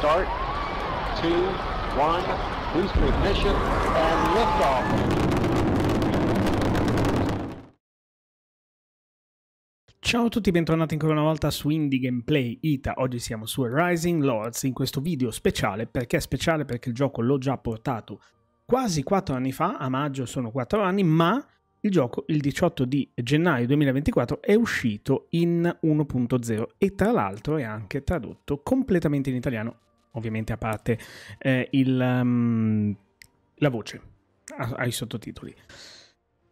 start, 2, 1, boost to ignition, and liftoff. Ciao a tutti, bentornati ancora una volta su Indie Gameplay Ita. Oggi siamo su Rising Lords in questo video speciale. Perché è speciale? Perché il gioco l'ho già portato quasi 4 anni fa, a maggio sono 4 anni, ma il gioco il 18 di gennaio 2024 è uscito in 1.0 e tra l'altro è anche tradotto completamente in italiano, ovviamente a parte la voce ai sottotitoli.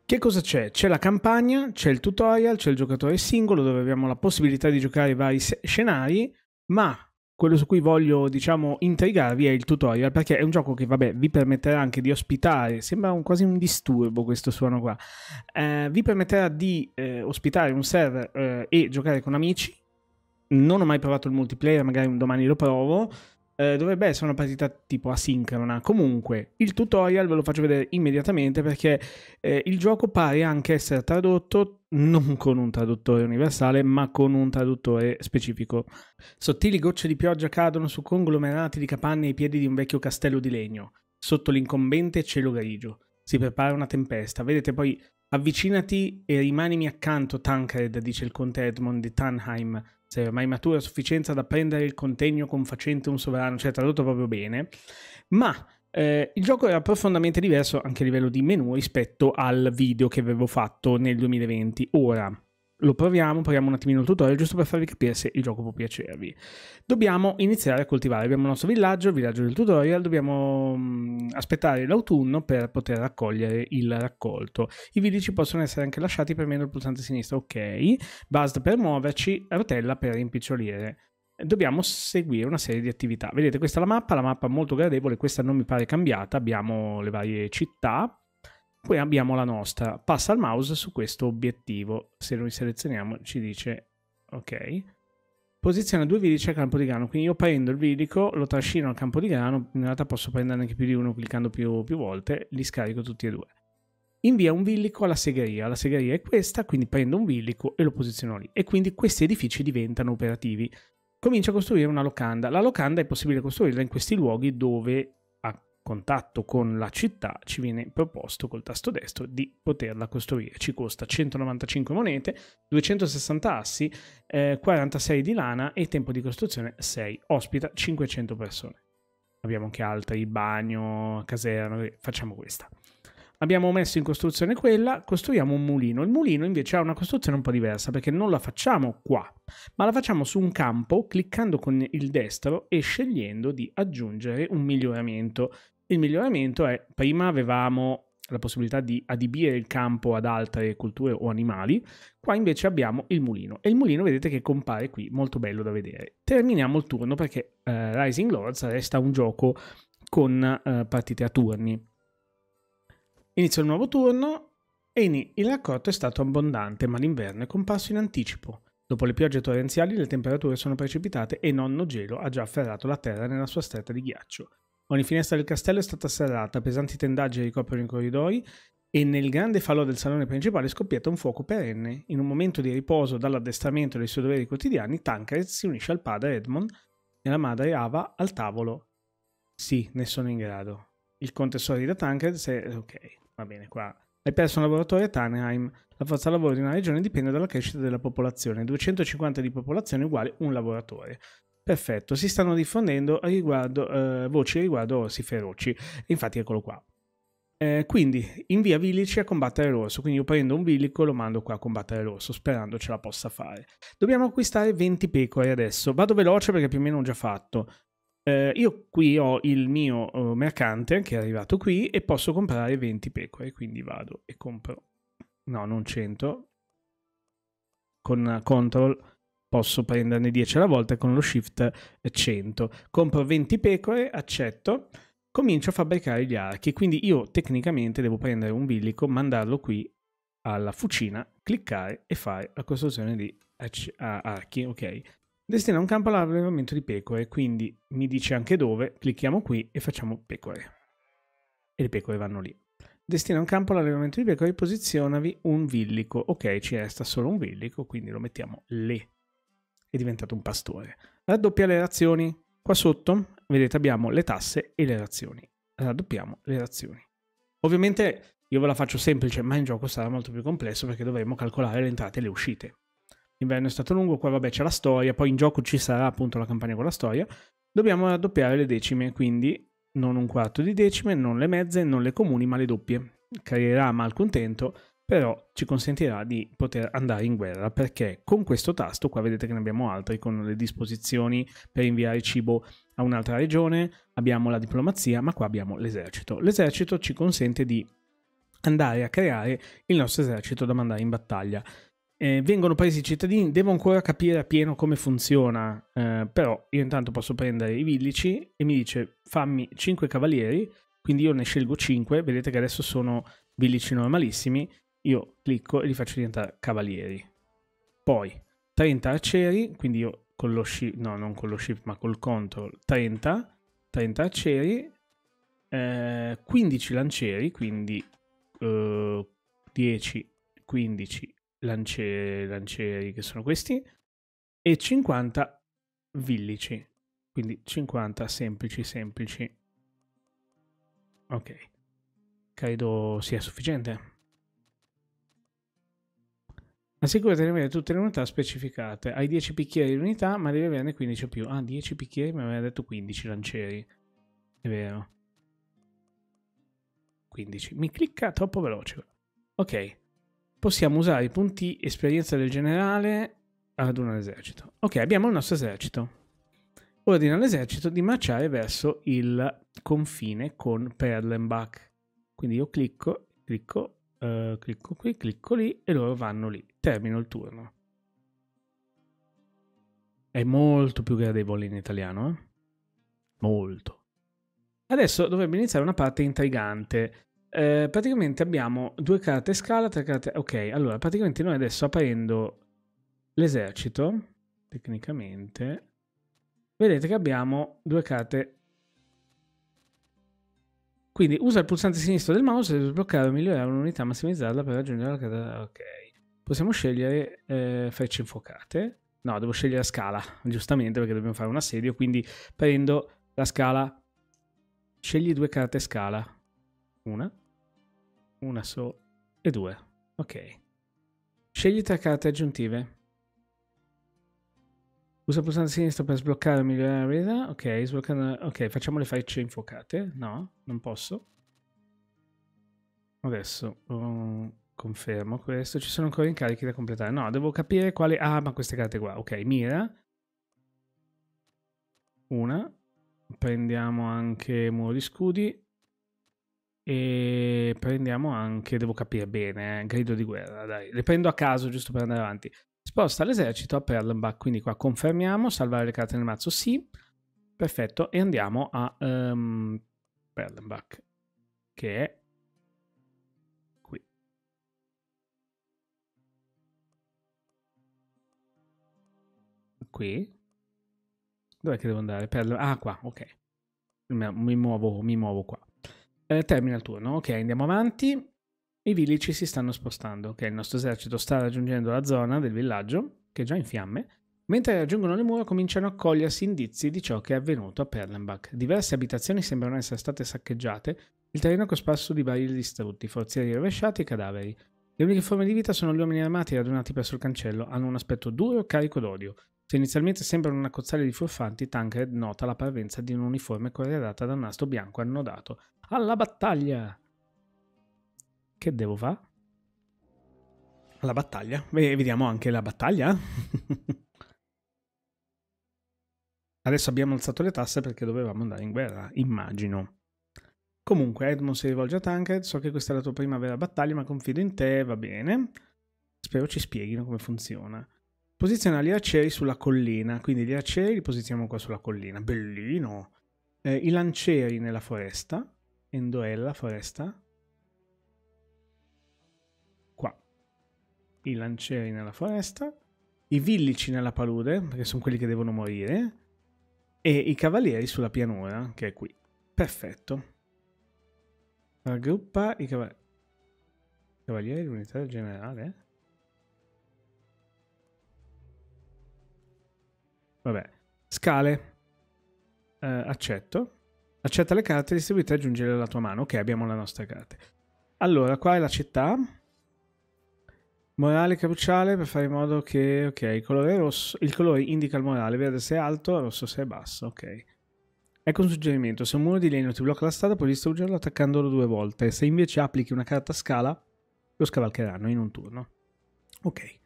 Che cosa c'è? C'è la campagna, c'è il tutorial, c'è il giocatore singolo dove abbiamo la possibilità di giocare vari scenari, ma quello su cui voglio, diciamo, intrigarvi è il tutorial, perché è un gioco che, vabbè, vi permetterà anche di ospitare, sembra quasi un disturbo questo suono qua, vi permetterà di ospitare un server e giocare con amici. Non ho mai provato il multiplayer, magari un domani lo provo, dovrebbe essere una partita tipo asincrona. Comunque, il tutorial ve lo faccio vedere immediatamente perché il gioco pare anche essere tradotto, non con un traduttore universale ma con un traduttore specifico. Sottili gocce di pioggia cadono su conglomerati di capanne ai piedi di un vecchio castello di legno, sotto l'incombente cielo grigio. Si prepara una tempesta, vedete poi. Avvicinati e rimanimi accanto, Tancred, dice il conte Edmond di Tannheim. Sei ormai maturo a sufficienza da prendere il contegno confacente un sovrano, cioè tradotto proprio bene, ma il gioco era profondamente diverso anche a livello di menu rispetto al video che avevo fatto nel 2020. Ora lo proviamo un attimino il tutorial giusto per farvi capire se il gioco può piacervi. Dobbiamo iniziare a coltivare, abbiamo il nostro villaggio, il villaggio del tutorial, dobbiamo aspettare l'autunno per poter raccogliere il raccolto. I vili ci possono essere anche lasciati premendo il pulsante sinistro, ok, basta per muoverci, rotella per rimpicciolire. Dobbiamo seguire una serie di attività. Vedete, questa è la mappa molto gradevole, questa non mi pare cambiata, abbiamo le varie città, poi abbiamo la nostra. Passa il mouse su questo obiettivo, se lo selezioniamo ci dice ok. Posiziona 2 vilici al campo di grano, quindi io prendo il vilico, lo trascino al campo di grano, in realtà posso prenderne anche più di uno cliccando più volte, li scarico tutti e due. Invia un villico alla segheria. La segheria è questa, quindi prendo un villico e lo posiziono lì e quindi questi edifici diventano operativi. Comincia a costruire una locanda. La locanda è possibile costruirla in questi luoghi dove a contatto con la città ci viene proposto col tasto destro di poterla costruire. Ci costa 195 monete, 260 assi, 46 di lana e tempo di costruzione 6. Ospita 500 persone. Abbiamo anche altri, bagno, caserma, facciamo questa. Abbiamo messo in costruzione quella, costruiamo un mulino. Il mulino invece ha una costruzione un po' diversa perché non la facciamo qua, ma la facciamo su un campo cliccando con il destro e scegliendo di aggiungere un miglioramento. Il miglioramento è, prima avevamo la possibilità di adibire il campo ad altre colture o animali, qua invece abbiamo il mulino e il mulino vedete che compare qui, molto bello da vedere. Terminiamo il turno perché Rising Lords resta un gioco con partite a turni. Inizia il nuovo turno e il raccolto è stato abbondante, ma l'inverno è comparso in anticipo. Dopo le piogge torrenziali le temperature sono precipitate e nonno gelo ha già afferrato la terra nella sua stretta di ghiaccio. Ogni finestra del castello è stata serrata, pesanti tendaggi ricoprono i corridoi e nel grande falò del salone principale scoppietta un fuoco perenne. In un momento di riposo dall'addestramento dei suoi doveri quotidiani, Tancred si unisce al padre Edmond e alla madre Ava al tavolo. Sì, ne sono in grado. Il conte sorride a Tancred se... ok. Va bene, qua hai perso un lavoratore a Tannheim. La forza lavoro di una regione dipende dalla crescita della popolazione. 250 di popolazione uguale un lavoratore. Perfetto, si stanno diffondendo riguardo, voci riguardo orsi feroci. Infatti eccolo qua. Quindi invia vilici a combattere l'orso. Quindi io prendo un vilico e lo mando qua a combattere l'orso, sperando ce la possa fare. Dobbiamo acquistare 20 pecore adesso. Vado veloce perché più o meno ho già fatto. Io qui ho il mio mercante che è arrivato qui e posso comprare 20 pecore, quindi vado e compro, no non 100, con CTRL posso prenderne 10 alla volta e con lo SHIFT 100, compro 20 pecore, accetto, comincio a fabbricare gli archi, quindi io tecnicamente devo prendere un villico, mandarlo qui alla fucina, cliccare e fare la costruzione di archi, ok. Destina un campo all'allevamento di pecore, quindi mi dice anche dove, clicchiamo qui e facciamo pecore. E le pecore vanno lì. Destina un campo all'allevamento di pecore, posizionavi un villico. Ok, ci resta solo un villico, quindi lo mettiamo lì. È diventato un pastore. Raddoppia le razioni. Qua sotto vedete abbiamo le tasse e le razioni. Raddoppiamo le razioni. Ovviamente io ve la faccio semplice, ma in gioco sarà molto più complesso perché dovremo calcolare le entrate e le uscite. L'inverno è stato lungo, qua vabbè c'è la storia, poi in gioco ci sarà appunto la campagna con la storia. Dobbiamo raddoppiare le decime, quindi non un quarto di decime, non le mezze, non le comuni, ma le doppie. Creerà malcontento, però ci consentirà di poter andare in guerra, perché con questo tasto, qua vedete che ne abbiamo altri, con le disposizioni per inviare cibo a un'altra regione, abbiamo la diplomazia, ma qua abbiamo l'esercito. L'esercito ci consente di andare a creare il nostro esercito da mandare in battaglia. Vengono presi i cittadini, devo ancora capire appieno come funziona, però io intanto posso prendere i villici e mi dice fammi 5 cavalieri, quindi io ne scelgo 5, vedete che adesso sono villici normalissimi, io clicco e li faccio diventare cavalieri. Poi 30 arcieri, quindi io con lo shift, no non con lo shift ma col control 30 arcieri, 15 lancieri, quindi 10, 15 lancieri che sono questi, e 50 villici, quindi 50 semplici. Ok, credo sia sufficiente. Assicurati di avere tutte le unità specificate. Hai 10 bicchieri di unità, ma devi averne 15 o più. Ah, 10 bicchieri, mi aveva detto 15 lancieri, è vero, 15. Mi clicca troppo veloce. Ok, possiamo usare i punti esperienza del generale ad un esercito. Ok, abbiamo il nostro esercito. Ordina all'esercito di marciare verso il confine con Perlenbach. Quindi io clicco qui, clicco lì e loro vanno lì. Termino il turno. È molto più gradevole in italiano, eh? Molto. Adesso dovrebbe iniziare una parte intrigante. Praticamente abbiamo 2 carte scala, 3 carte... Ok, allora praticamente noi adesso aprendo l'esercito, tecnicamente, vedete che abbiamo 2 carte. Quindi usa il pulsante sinistro del mouse per sbloccare o migliorare un'unità, massimizzarla per raggiungere la carta... Ok, possiamo scegliere frecce infuocate. No, devo scegliere la scala, giustamente, perché dobbiamo fare un assedio, quindi prendo la scala, scegli 2 carte scala. Una sola e 2. Ok. Scegli 3 carte aggiuntive. Usa il pulsante sinistro per sbloccare o migliorare l'abilità. Ok, sbloccando... Ok, facciamo le frecce infuocate. No, non posso. Adesso confermo questo. Ci sono ancora incarichi da completare. No, devo capire quale... Ah, ma queste carte qua. Ok, mira. Una. Prendiamo anche muro di scudi. E prendiamo anche, devo capire bene, grido di guerra, dai, le prendo a caso giusto per andare avanti. Sposta l'esercito a Perlenbach, quindi qua confermiamo, salvare le carte nel mazzo, sì, perfetto, e andiamo a Perlenbach, che è qui. Qui? Dov'è che devo andare? Ah, qua, ok. Mi muovo qua. Termina il turno, ok, andiamo avanti. I villici si stanno spostando, ok, il nostro esercito sta raggiungendo la zona del villaggio, che è già in fiamme. Mentre raggiungono le mura cominciano a cogliersi indizi di ciò che è avvenuto a Perlenbach. Diverse abitazioni sembrano essere state saccheggiate, il terreno è cosparso di barili distrutti, forzieri rovesciati e cadaveri. Le uniche forme di vita sono gli uomini armati radunati presso il cancello, hanno un aspetto duro e carico d'odio. Se inizialmente sembrano una cozzaglia di furfanti, Tancred nota la parvenza di un'uniforme corredata da un nastro bianco annodato. Alla battaglia! Che devo fare? Alla battaglia? Vediamo anche la battaglia. Adesso abbiamo alzato le tasse perché dovevamo andare in guerra, immagino. Comunque, Edmond si rivolge a Tancred. So che questa è la tua prima vera battaglia, ma confido in te, va bene. Spero ci spieghino come funziona. Posiziona gli arcieri sulla collina, quindi gli arcieri li posizioniamo qua sulla collina, bellino. I lancieri nella foresta, Endoella foresta, qua, i lancieri nella foresta, i villici nella palude, perché sono quelli che devono morire, e i cavalieri sulla pianura, che è qui, perfetto. Raggruppa i cavalieri, l'unità del generale. Vabbè, scale. Accetto. Accetta le carte distribuite e aggiungere alla tua mano. Ok, abbiamo la nostra carta. Allora, qua è la città. Morale cruciale per fare in modo che... Ok, il colore rosso... Il colore indica il morale. Verde se è alto, rosso se è basso. Ok. Ecco un suggerimento. Se un muro di legno ti blocca la strada, puoi distruggerlo attaccandolo 2 volte. Se invece applichi una carta a scala, lo scavalcheranno in un turno. Ok.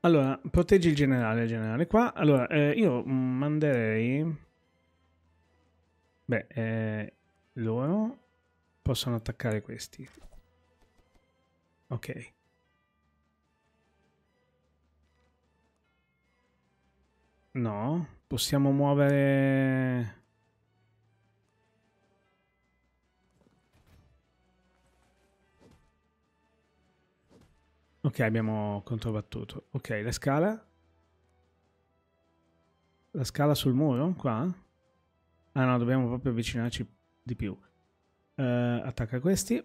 Allora, proteggi il generale. Il generale qua. Allora, io manderei... Beh, loro possono attaccare questi. Ok. No, possiamo muovere... Ok, abbiamo controbattuto. Ok, la scala? La scala sul muro, qua? Ah no, dobbiamo proprio avvicinarci di più. Attacca questi.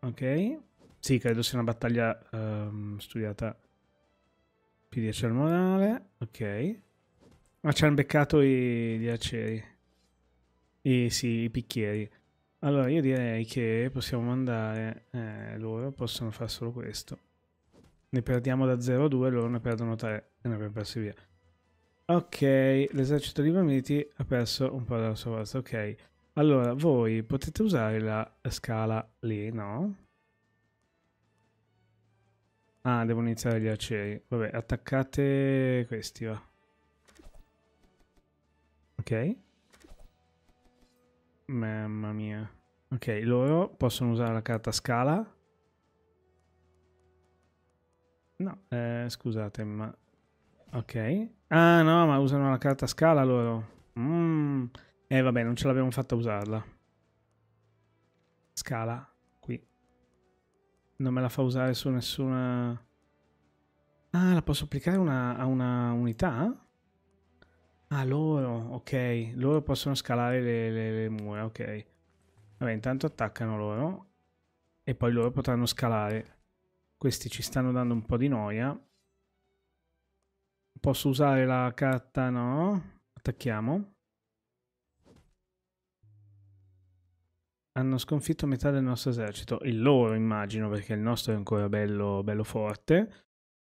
Ok. Sì, credo sia una battaglia studiata. P10 al morale. Ok. Ma ci hanno beccato gli arcieri. Sì, i picchieri. Allora, io direi che possiamo mandare... loro possono fare solo questo. Ne perdiamo da 0 a 2, loro ne perdono 3 e ne abbiamo persi via. Ok, l'esercito di Bamiti ha perso un po' della sua forza, ok. Allora, voi potete usare la scala lì, no? Ah, devo iniziare gli arcieri. Vabbè, attaccate questi, va. Ok. Mamma mia. Ok, loro possono usare la carta scala? No, scusate, ma... Ok. Ah no, ma usano la carta scala loro. Vabbè, non ce l'abbiamo fatta usarla. Scala. Qui. Non me la fa usare su nessuna... Ah, la posso applicare a una unità? Ah, loro. Ok. Loro possono scalare le mura, ok. Vabbè, intanto attaccano loro. E poi loro potranno scalare. Questi ci stanno dando un po' di noia. Posso usare la carta? No. Attacchiamo. Hanno sconfitto metà del nostro esercito. Il loro, immagino, perché il nostro è ancora bello, bello forte.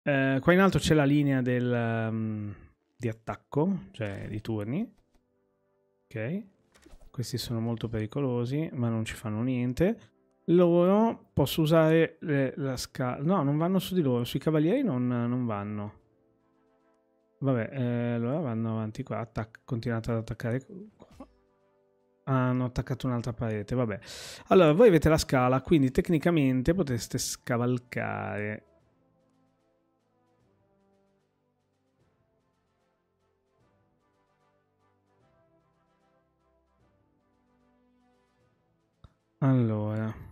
Qua in alto c'è la linea di attacco, cioè di turni. Ok. Questi sono molto pericolosi, ma non ci fanno niente. Loro, posso usare la scala... No, non vanno su di loro. Sui cavalieri non vanno. Vabbè, allora vanno avanti qua, continuate ad attaccare qua. Hanno attaccato un'altra parete, vabbè. Allora, voi avete la scala, quindi tecnicamente potreste scavalcare. Allora...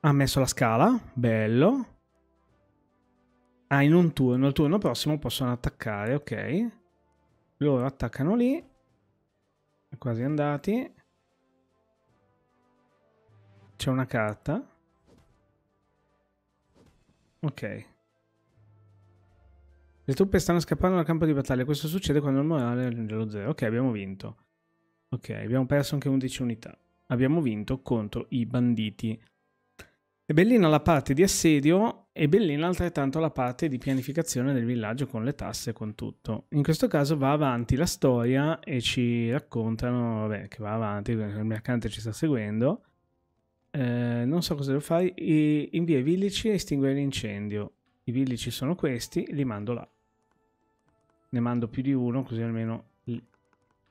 Ha messo la scala, bello. Ah, in un turno, il turno prossimo possono attaccare, ok. Loro attaccano lì. Quasi andati. C'è una carta. Ok. Le truppe stanno scappando dal campo di battaglia, questo succede quando il morale raggiunge lo 0. Ok, abbiamo vinto. Ok, abbiamo perso anche 11 unità. Abbiamo vinto contro i banditi. È bellina la parte di assedio e bellina altrettanto la parte di pianificazione del villaggio con le tasse e con tutto. In questo caso va avanti la storia e ci raccontano, vabbè, che va avanti, il mercante ci sta seguendo. Non so cosa devo fare. Invia i villici a estinguere l'incendio. I villici sono questi, li mando là. Ne mando più di uno, così almeno li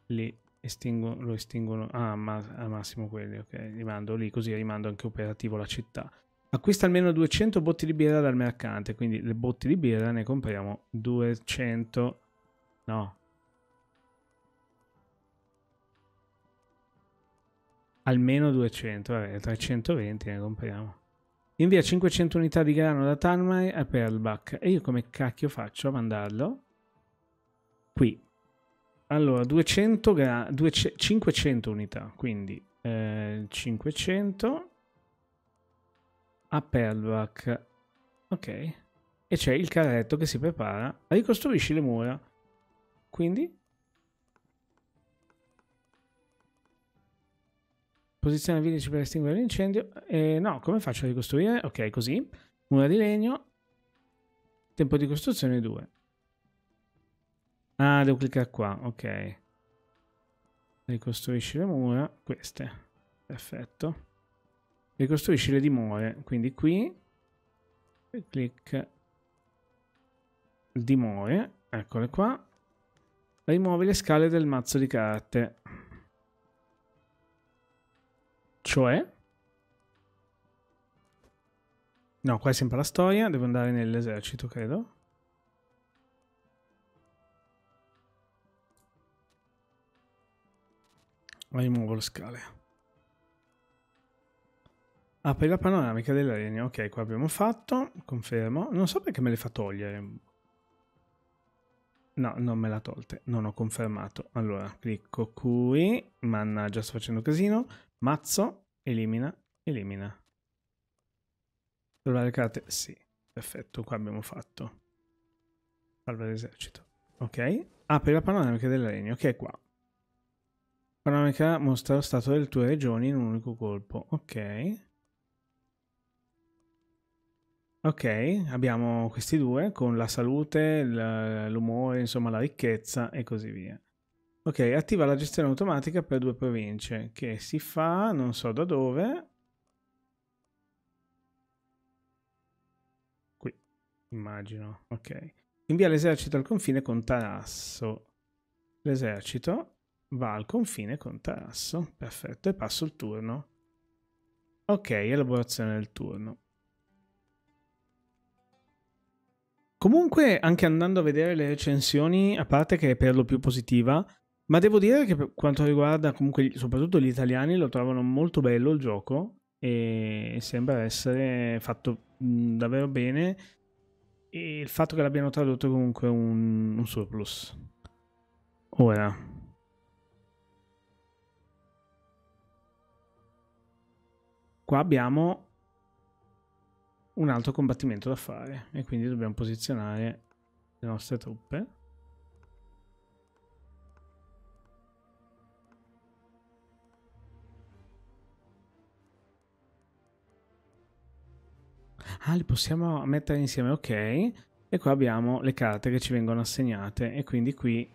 lo estinguono. Ah, al massimo quelli, ok. Li mando lì, così rimando anche operativo la città. Acquista almeno 200 botti di birra dal mercante, quindi le botti di birra ne compriamo 200. No. Almeno 200, vabbè, 320 ne compriamo. Invia 500 unità di grano da Tannheim a Perlenbach. E io come cacchio faccio a mandarlo? Qui. Allora, 500 unità, quindi 500... a Perlenbach. Ok. E c'è il carretto che si prepara a ricostruirci le mura. Quindi posiziona villaggi per estinguere l'incendio. No, come faccio a ricostruire? Ok, così. Mura di legno. Tempo di costruzione 2. Ah, devo cliccare qua. Ok. Ricostruisci le mura. Queste. Perfetto. Ricostruisci le dimore. Quindi qui. Clic. Dimore. Eccole qua. Rimuovi le scale del mazzo di carte. Cioè? No, qua è sempre la storia. Devo andare nell'esercito, credo. Rimuovo le scale. Apri la panoramica dell'arena. Ok, qua abbiamo fatto. Confermo. Non so perché me le fa togliere. No, non me l'ha tolte. Non ho confermato. Allora, clicco qui. Mannaggia, sto facendo casino. Mazzo. Elimina. Elimina. Salvare le carte? Sì. Perfetto, qua abbiamo fatto. Salva l'esercito. Ok. Apri la panoramica dell'arena. Ok, qua. Panoramica mostra lo stato delle tue regioni in un unico colpo. Ok. Ok, abbiamo questi due con la salute, l'umore, insomma la ricchezza e così via. Ok, attiva la gestione automatica per 2 province, che si fa, non so da dove. Qui, immagino, ok. Invia l'esercito al confine con Tarasso. L'esercito va al confine con Tarasso, perfetto, e passo il turno. Ok, elaborazione del turno. Comunque, anche andando a vedere le recensioni, a parte che è per lo più positiva, ma devo dire che per quanto riguarda comunque soprattutto gli italiani lo trovano molto bello il gioco e sembra essere fatto davvero bene, e il fatto che l'abbiano tradotto comunque un surplus. Ora, qua abbiamo un altro combattimento da fare e quindi dobbiamo posizionare le nostre truppe. Ah, li possiamo mettere insieme, ok. E qua abbiamo le carte che ci vengono assegnate e quindi qui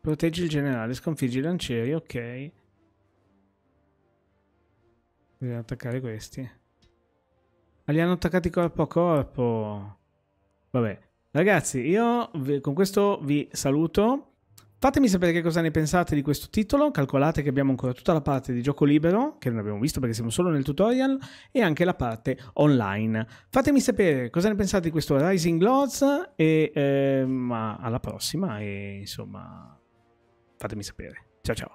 proteggi il generale, sconfiggi i lancieri, ok. Dobbiamo attaccare questi. Ma li hanno attaccati corpo a corpo. Vabbè. Ragazzi, io con questo vi saluto. Fatemi sapere che cosa ne pensate di questo titolo. Calcolate che abbiamo ancora tutta la parte di gioco libero, che non abbiamo visto perché siamo solo nel tutorial, e anche la parte online. Fatemi sapere cosa ne pensate di questo Rising Lords e alla prossima. E insomma, fatemi sapere. Ciao ciao.